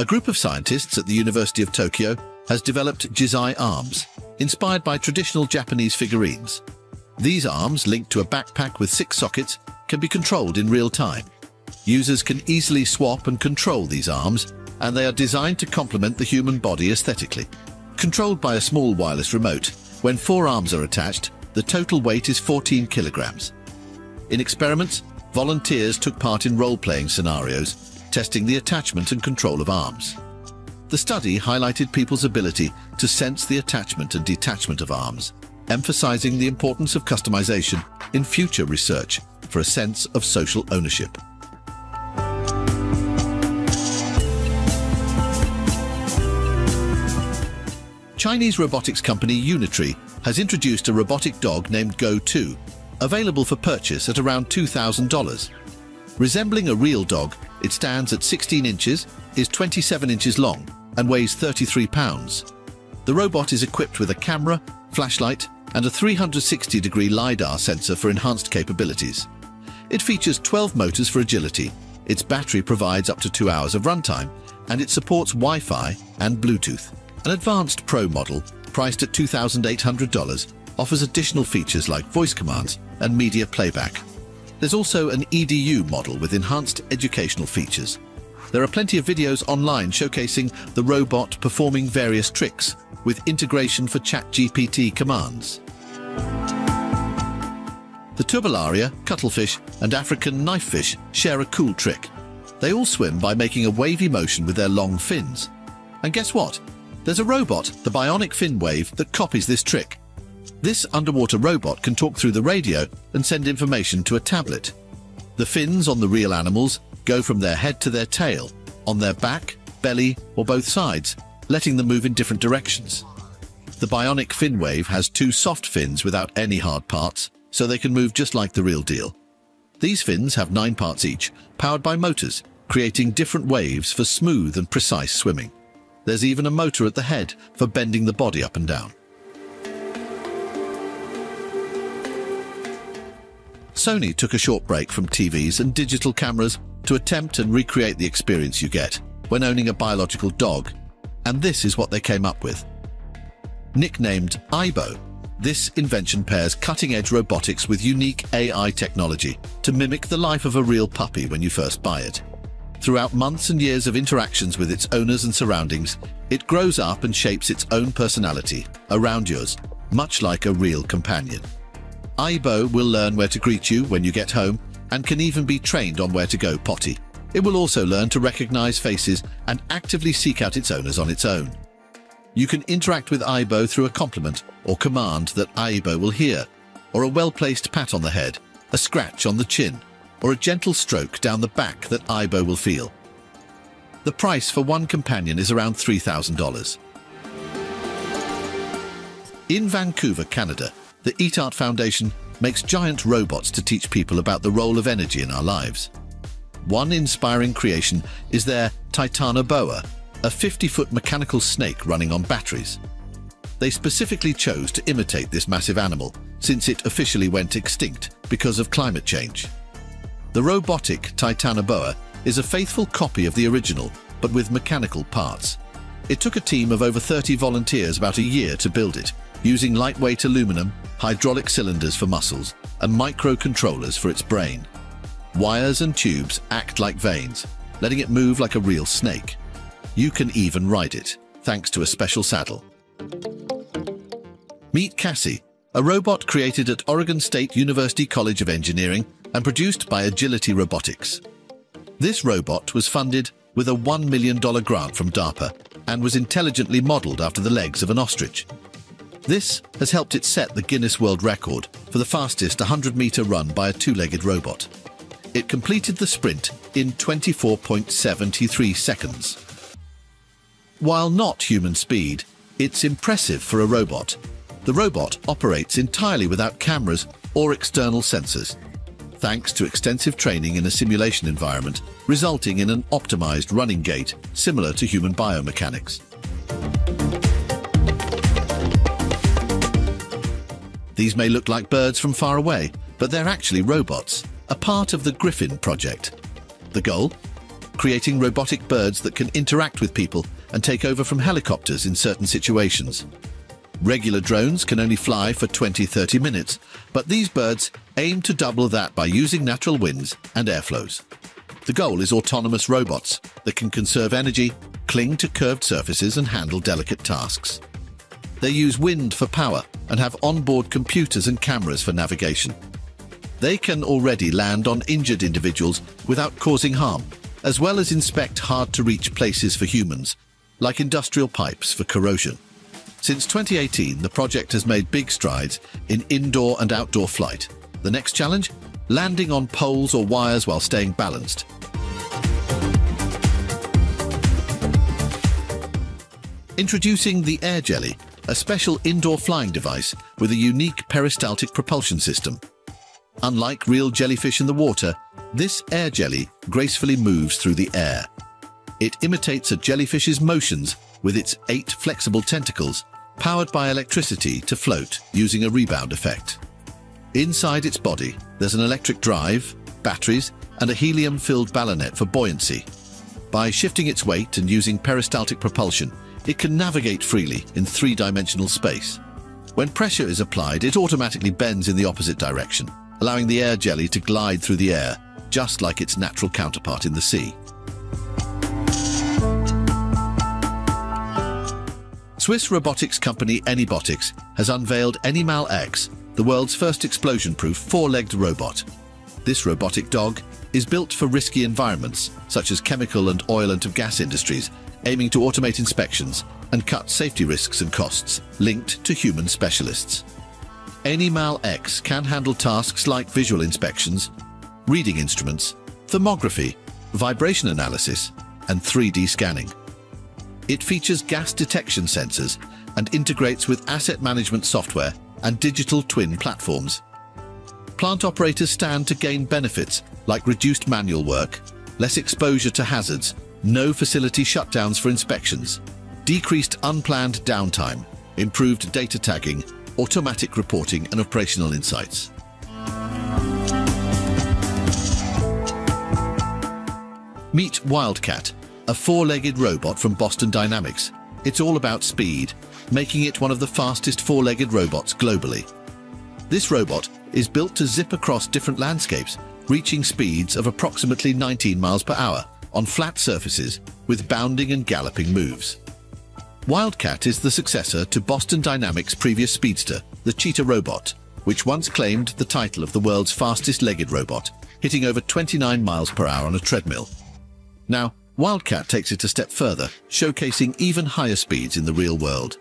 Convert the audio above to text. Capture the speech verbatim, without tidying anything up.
A group of scientists at the University of Tokyo has developed Jizai arms, inspired by traditional Japanese figurines. These arms, linked to a backpack with six sockets, can be controlled in real time. Users can easily swap and control these arms, and they are designed to complement the human body aesthetically. Controlled by a small wireless remote, when four arms are attached, the total weight is fourteen kilograms. In experiments, volunteers took part in role-playing scenarios, testing the attachment and control of arms. The study highlighted people's ability to sense the attachment and detachment of arms, emphasizing the importance of customization in future research for a sense of social ownership. Chinese robotics company Unitree has introduced a robotic dog named Go two, available for purchase at around two thousand dollars. Resembling a real dog, it stands at sixteen inches, is twenty-seven inches long, and weighs thirty-three pounds. The robot is equipped with a camera, flashlight, and a three hundred sixty degree LiDAR sensor for enhanced capabilities. It features twelve motors for agility, its battery provides up to two hours of runtime, and it supports Wi-Fi and Bluetooth. An advanced Pro model, priced at two thousand eight hundred dollars, offers additional features like voice commands and media playback. There's also an E D U model with enhanced educational features. There are plenty of videos online showcasing the robot performing various tricks with integration for ChatGPT commands. The Turbellaria, cuttlefish, and African knifefish share a cool trick. They all swim by making a wavy motion with their long fins. And guess what? There's a robot, the Bionic Fin Wave, that copies this trick. This underwater robot can talk through the radio and send information to a tablet. The fins on the real animals go from their head to their tail, on their back, belly, or both sides, letting them move in different directions. The Bionic Fin Wave has two soft fins without any hard parts, so they can move just like the real deal. These fins have nine parts each, powered by motors, creating different waves for smooth and precise swimming. There's even a motor at the head for bending the body up and down. Sony took a short break from T Vs and digital cameras to attempt and recreate the experience you get when owning a biological dog, and this is what they came up with. Nicknamed Aibo, this invention pairs cutting-edge robotics with unique A I technology to mimic the life of a real puppy when you first buy it. Throughout months and years of interactions with its owners and surroundings, it grows up and shapes its own personality around yours, much like a real companion. Aibo will learn where to greet you when you get home and can even be trained on where to go potty. It will also learn to recognize faces and actively seek out its owners on its own. You can interact with Aibo through a compliment or command that Aibo will hear, or a well-placed pat on the head, a scratch on the chin, or a gentle stroke down the back that Aibo will feel. The price for one companion is around three thousand dollars. In Vancouver, Canada, the EatArt Foundation makes giant robots to teach people about the role of energy in our lives. One inspiring creation is their Titanoboa, a fifty-foot mechanical snake running on batteries. They specifically chose to imitate this massive animal since it officially went extinct because of climate change. The robotic Titanoboa is a faithful copy of the original, but with mechanical parts. It took a team of over thirty volunteers about a year to build it, using lightweight aluminum, hydraulic cylinders for muscles, and microcontrollers for its brain. Wires and tubes act like veins, letting it move like a real snake. You can even ride it, thanks to a special saddle. Meet Cassie, a robot created at Oregon State University College of Engineering and produced by Agility Robotics. This robot was funded with a one million dollar grant from DARPA and was intelligently modeled after the legs of an ostrich. This has helped it set the Guinness World Record for the fastest one hundred meter run by a two-legged robot. It completed the sprint in twenty-four point seven three seconds. While not human speed, it's impressive for a robot. The robot operates entirely without cameras or external sensors, thanks to extensive training in a simulation environment, resulting in an optimized running gait similar to human biomechanics. These may look like birds from far away, but they're actually robots, a part of the Griffin project. The goal? creating robotic birds that can interact with people and take over from helicopters in certain situations. Regular drones can only fly for twenty to thirty minutes, but these birds aim to double that by using natural winds and airflows. The goal is autonomous robots that can conserve energy, cling to curved surfaces and handle delicate tasks. They use wind for power and have onboard computers and cameras for navigation. They can already land on injured individuals without causing harm, as well as inspect hard-to-reach places for humans, like industrial pipes for corrosion. Since twenty eighteen, the project has made big strides in indoor and outdoor flight. The next challenge? Landing on poles or wires while staying balanced. Introducing the Air Jelly, a special indoor flying device with a unique peristaltic propulsion system. Unlike real jellyfish in the water, this air jelly gracefully moves through the air. It imitates a jellyfish's motions with its eight flexible tentacles, powered by electricity to float using a rebound effect. Inside its body, there's an electric drive, batteries, and a helium-filled ballonet for buoyancy. By shifting its weight and using peristaltic propulsion, it can navigate freely in three-dimensional space. When pressure is applied, it automatically bends in the opposite direction, allowing the air jelly to glide through the air, just like its natural counterpart in the sea. Swiss robotics company Anybotics has unveiled AnyMal X, the world's first explosion-proof four-legged robot. This robotic dog is built for risky environments, such as chemical and oil and gas industries, aiming to automate inspections and cut safety risks and costs linked to human specialists. AnyMal X can handle tasks like visual inspections, reading instruments, thermography, vibration analysis, and three D scanning. It features gas detection sensors and integrates with asset management software and digital twin platforms. Plant operators stand to gain benefits like reduced manual work, less exposure to hazards, no facility shutdowns for inspections, decreased unplanned downtime, improved data tagging, automatic reporting and operational insights. Meet Wildcat, a four-legged robot from Boston Dynamics. It's all about speed, making it one of the fastest four-legged robots globally. This robot is built to zip across different landscapes, reaching speeds of approximately nineteen miles per hour on flat surfaces with bounding and galloping moves. Wildcat is the successor to Boston Dynamics' previous speedster, the Cheetah Robot, which once claimed the title of the world's fastest-legged robot, hitting over twenty-nine miles per hour on a treadmill. Now, Wildcat takes it a step further, showcasing even higher speeds in the real world.